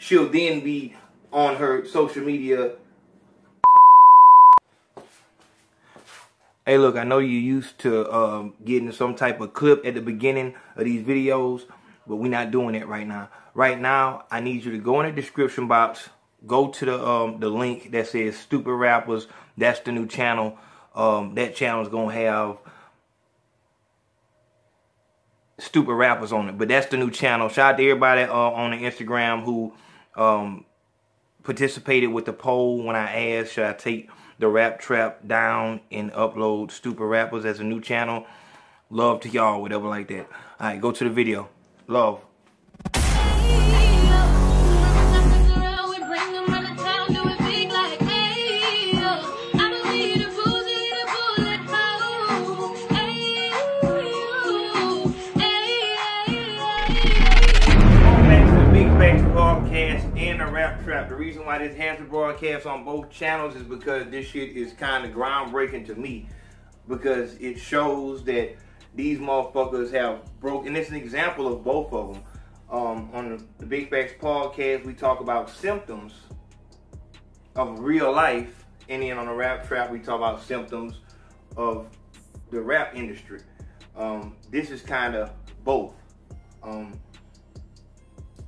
she'll then be on her social media. Hey, look, I know you're used to getting some type of clip at the beginning of these videos, but we're not doing it right now. Right now, I need you to go in the description box, go to the link that says Stupid Rappers. That's the new channel. That channel's gonna have Stupid Rappers on it, but that's the new channel. Shout out to everybody on the Instagram who participated with the poll when I asked, should I take The Rap Trap down and upload Stupid Rappers as a new channel? Love to y'all, whatever like that. All right, go to the video. Love. And The Rap Trap. The reason why this has to broadcast on both channels is because this shit is kind of groundbreaking to me, because it shows that these motherfuckers have broke, and it's an example of both of them. On the Big Facts Podcast, we talk about symptoms of real life, and then on The Rap Trap, we talk about symptoms of the rap industry. This is kind of both.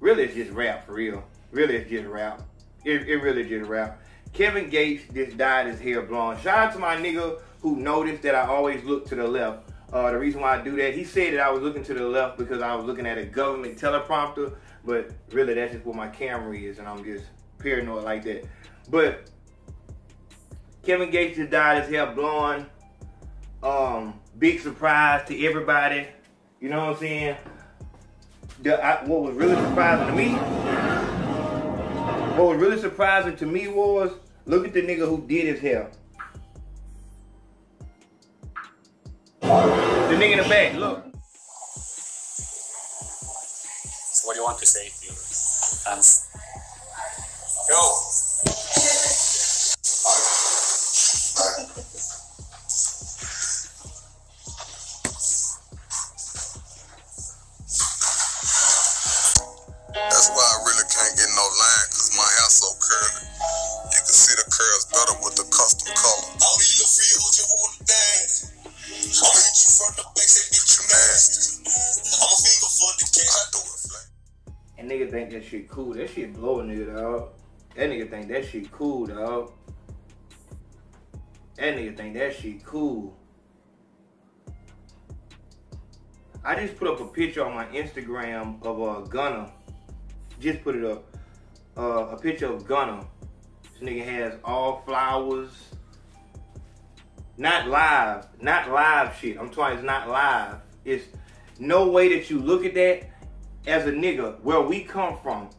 Really, it's just rap, for real. Really, it's just rap. It really just rap. Kevin Gates just dyed his hair blonde. Shout out to my nigga who noticed that I always look to the left. The reason why I do that, he said that I was looking to the left because I was looking at a government teleprompter, but really that's just what my camera is, and I'm just paranoid like that. But Kevin Gates just dyed his hair blonde. Big surprise to everybody. You know what I'm saying? What was really surprising to me, was, look at the nigga who did his hair. The nigga in the back, look. So what do you want to say to your fans? Yo! And nigga think that shit cool. That shit blowing, nigga, dog. That nigga think that shit cool, dog. That nigga think that shit cool. I just put up a picture on my Instagram of Gunna. Just put it up. A picture of Gunna. This nigga has all flowers. Not live. Not live shit. I'm talking, it's not live. It's no way that you look at that as a nigga, where we come from,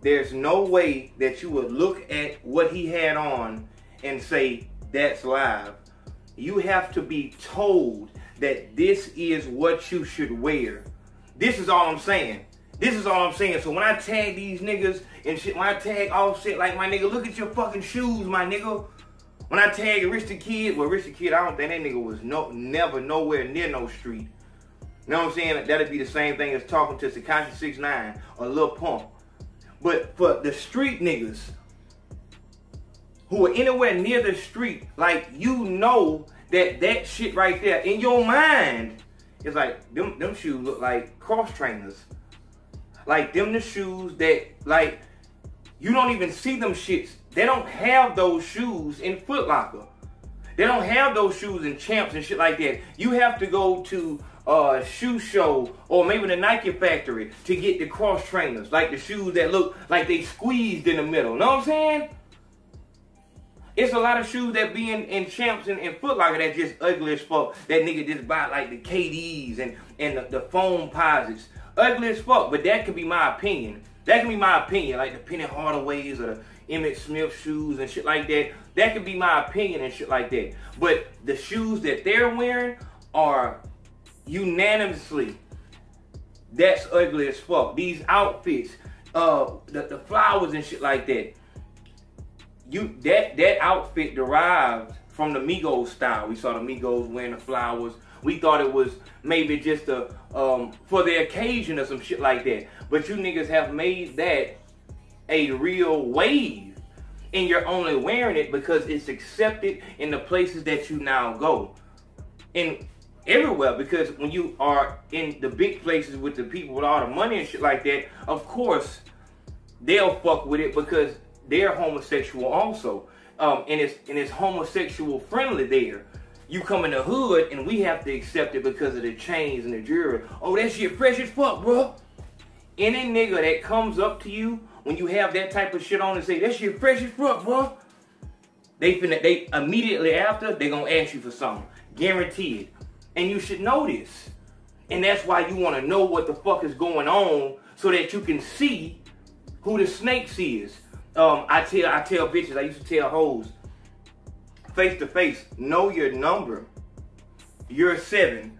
there's no way that you would look at what he had on and say, that's live. You have to be told that this is what you should wear. This is all I'm saying. This is all I'm saying. So when I tag these niggas and shit, when I tag Offset, like, my nigga, look at your fucking shoes, my nigga. When I tag Rich the Kid, well, Rich the Kid, I don't think that nigga was never nowhere near no street. You know what I'm saying? That'd be the same thing as talking to Tekashi 6ix9ine or Lil Pump. But for the street niggas who are anywhere near the street, like, you know that that shit right there in your mind is like, them shoes look like cross trainers. Like, them the shoes that, like, you don't even see them shits. They don't have those shoes in Foot Locker. They don't have those shoes in Champs and shit like that. You have to go to a shoe show or maybe the Nike factory to get the cross trainers, like the shoes that look like they squeezed in the middle. Know what I'm saying? It's a lot of shoes that be in Champs and Foot Locker that just ugly as fuck. That nigga just buy like the KDs and the foam posits. Ugly as fuck, but that could be my opinion. That could be my opinion, like the Penny Hardaways or the Emmett Smith shoes and shit like that. That could be my opinion and shit like that. But the shoes that they're wearing are unanimously, that's ugly as fuck. These outfits, the flowers and shit like that. That outfit derived from the Migos style. We saw the Migos wearing the flowers. We thought it was maybe just for the occasion or some shit like that. But you niggas have made that a real wave, and you're only wearing it because it's accepted in the places that you now go and everywhere. Because when you are in the big places with the people with all the money and shit like that, of course they'll fuck with it because they're homosexual also, and it's homosexual friendly there. You come in the hood and we have to accept it because of the chains and the jewelry. Oh, that shit fresh as fuck, bro. Any nigga that comes up to you when you have that type of shit on and say, that shit fresh as fuck, bro, they immediately after, they gonna ask you for something. Guaranteed. And you should know this. And that's why you wanna know what the fuck is going on so that you can see who the snakes is. I tell bitches, I used to tell hoes, face to face, know your number. You're a 7.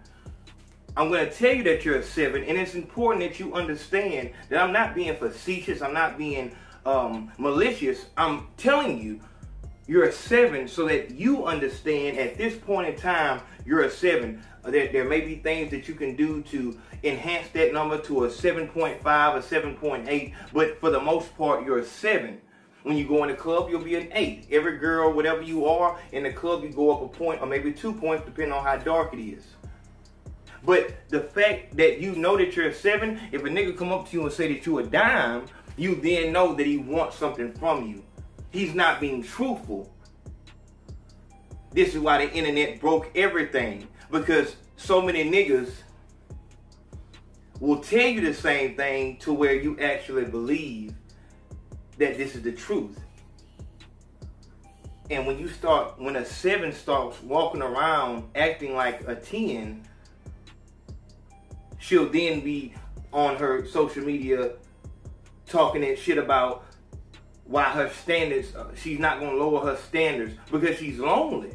I'm going to tell you that you're a 7, and it's important that you understand that I'm not being facetious. I'm not being malicious. I'm telling you, you're a 7 so that you understand at this point in time, you're a 7. There may be things that you can do to enhance that number to a 7.5 or 7.8, but for the most part, you're a 7. When you go in the club, you'll be an 8. Every girl, whatever you are, in the club, you go up a point or maybe 2 points, depending on how dark it is. But the fact that you know that you're a 7, if a nigga come up to you and say that you're a dime, you then know that he wants something from you. He's not being truthful. This is why the internet broke everything, because so many niggas will tell you the same thing to where you actually believe that this is the truth. And when a 7 starts walking around acting like a 10, she'll then be on her social media talking that shit about why her standards, she's not going to lower her standards because she's lonely.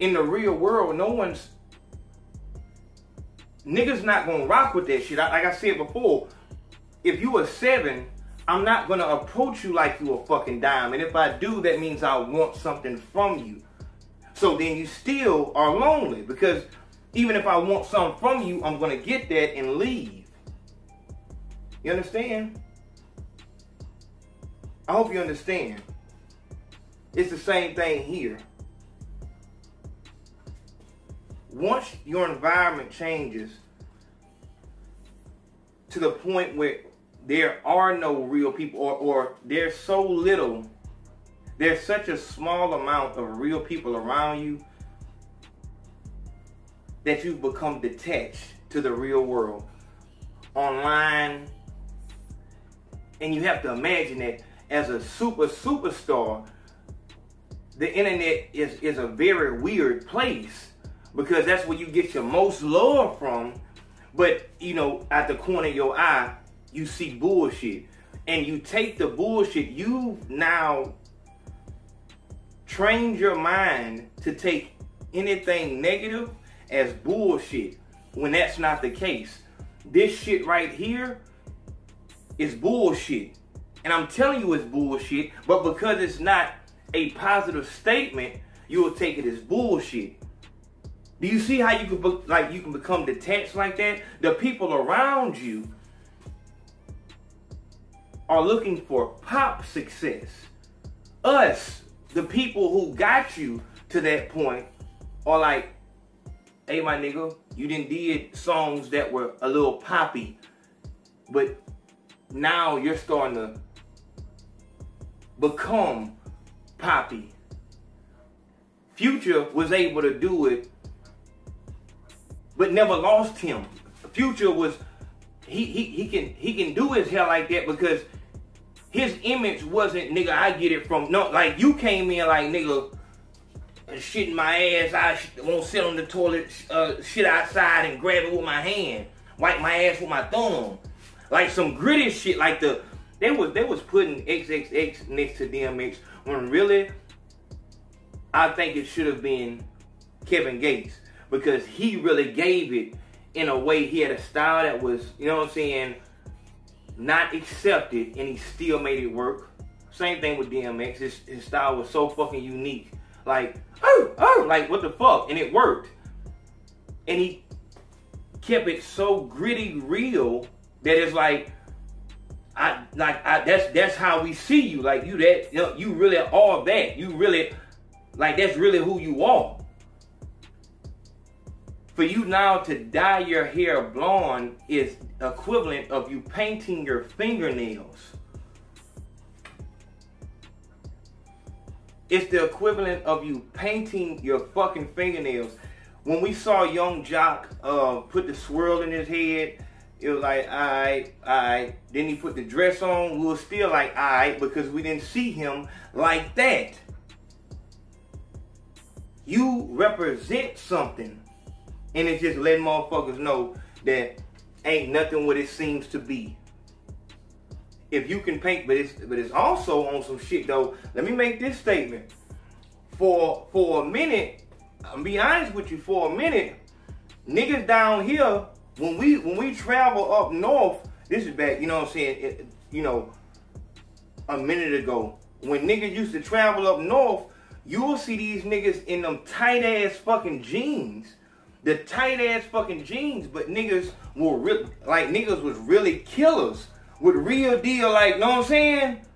In the real world, niggas not going to rock with that shit. Like I said before, if you a 7, I'm not going to approach you like you a fucking dime. And if I do, that means I want something from you. So then you still are lonely, because even if I want something from you, I'm going to get that and leave. You understand? I hope you understand. It's the same thing here. Once your environment changes to the point where there are no real people, or there's so little, there's such a small amount of real people around you, that you've become detached to the real world, online. And you have to imagine that as a superstar, the internet is a very weird place, because that's where you get your most love from. But, you know, at the corner of your eye, you see bullshit. And you take the bullshit. You've now trained your mind to take anything negative as bullshit, when that's not the case. This shit right here is bullshit, and I'm telling you it's bullshit, but because it's not a positive statement, you will take it as bullshit. Do you see how you can become detached like that? The people around you are looking for pop success. Us, the people who got you to that point, are like, hey, my nigga, you done did songs that were a little poppy, but now you're starting to become poppy. Future was able to do it, but never lost him. Future was, he can do his hair like that because his image wasn't, nigga, I get it from, no, like you came in like, nigga, shit in my ass, I won't sit on the toilet, shit outside and grab it with my hand, wipe my ass with my thumb, like some gritty shit, like they was putting XXX next to DMX, when really, I think it should have been Kevin Gates, because he really gave it in a way. He had a style that was, you know what I'm saying, not accepted, and he still made it work. Same thing with DMX, his style was so fucking unique, like, oh, like what the fuck, and it worked. And he kept it so gritty real that it's like That's how we see you. Like you that, you know, you really are that. You really, like, that's really who you are. For you now to dye your hair blonde is equivalent of you painting your fingernails. It's the equivalent of you painting your fucking fingernails. When we saw Young Jock put the swirl in his head, it was like, alright. Then he put the dress on, we were still like, alright, because we didn't see him like that. You represent something. And it's just letting motherfuckers know that ain't nothing what it seems to be. If you can paint, but it's also on some shit though. Let me make this statement. For a minute, I'll be honest with you, for a minute, niggas down here, when we travel up north, this is back, you know what I'm saying, a minute ago, when niggas used to travel up north, you'll see these niggas in them tight ass fucking jeans. The tight ass fucking jeans, but niggas were real, like niggas was really killers with real deal, like, know what I'm saying?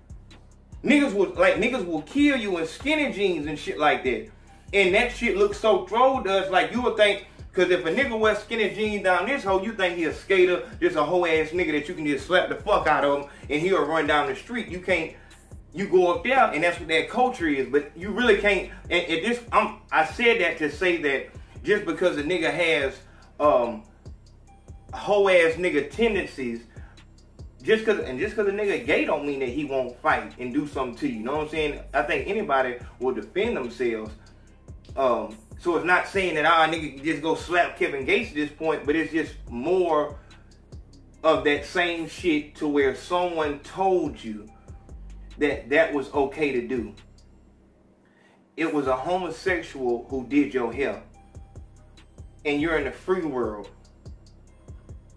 Niggas will kill you in skinny jeans and shit like that. And that shit looks so throw dust, like you would think, cause if a nigga wears skinny jeans down this hole, you think he a skater, just a whole ass nigga that you can just slap the fuck out of him and he'll run down the street. You can't, you go up there and that's what that culture is, but you really can't, and this, I said that to say that just because a nigga has whole ass nigga tendencies, just cause a nigga gay don't mean that he won't fight and do something to you. You know what I'm saying? I think anybody will defend themselves. So it's not saying that our nigga just go slap Kevin Gates at this point, but it's just more of that same shit to where someone told you that that was okay to do. It was a homosexual who did your hair. And you're in the free world.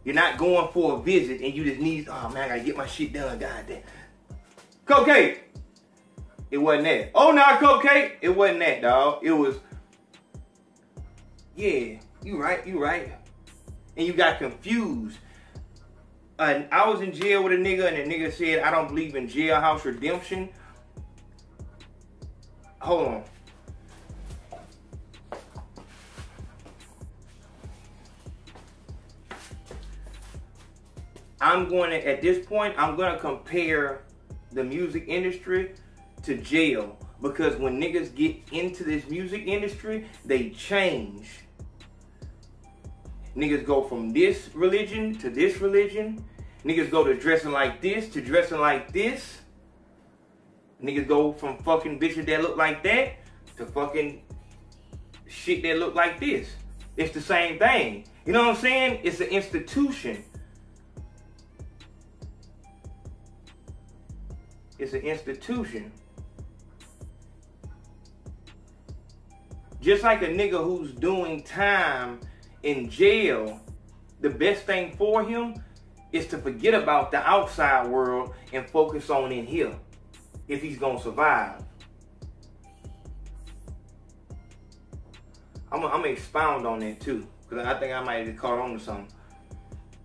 You're not going for a visit and you just need, oh man, I gotta get my shit done, goddamn. Cocaine. It wasn't that. Oh, nah, cocaine. It wasn't that, dog. It was, yeah, you right. And you got confused. And I was in jail with a nigga and the nigga said, I don't believe in jailhouse redemption. Hold on. At this point, I'm going to compare the music industry to jail, because when niggas get into this music industry, they change. Niggas go from this religion to this religion. Niggas go to dressing like this to dressing like this. Niggas go from fucking bitches that look like that to fucking shit that look like this. It's the same thing. You know what I'm saying? It's an institution. It's an institution. Just like a nigga who's doing time in jail, the best thing for him is to forget about the outside world and focus on in here if he's gonna survive. I'm gonna expound on that too, because I think I might have caught on to something.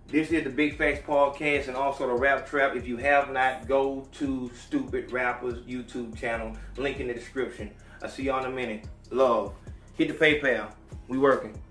This is the Big Facts Podcast and also the Rap Trap. If you have not, go to Stupid Rappers YouTube channel. Link in the description. I'll see y'all in a minute. Love. Hit the PayPal. We working.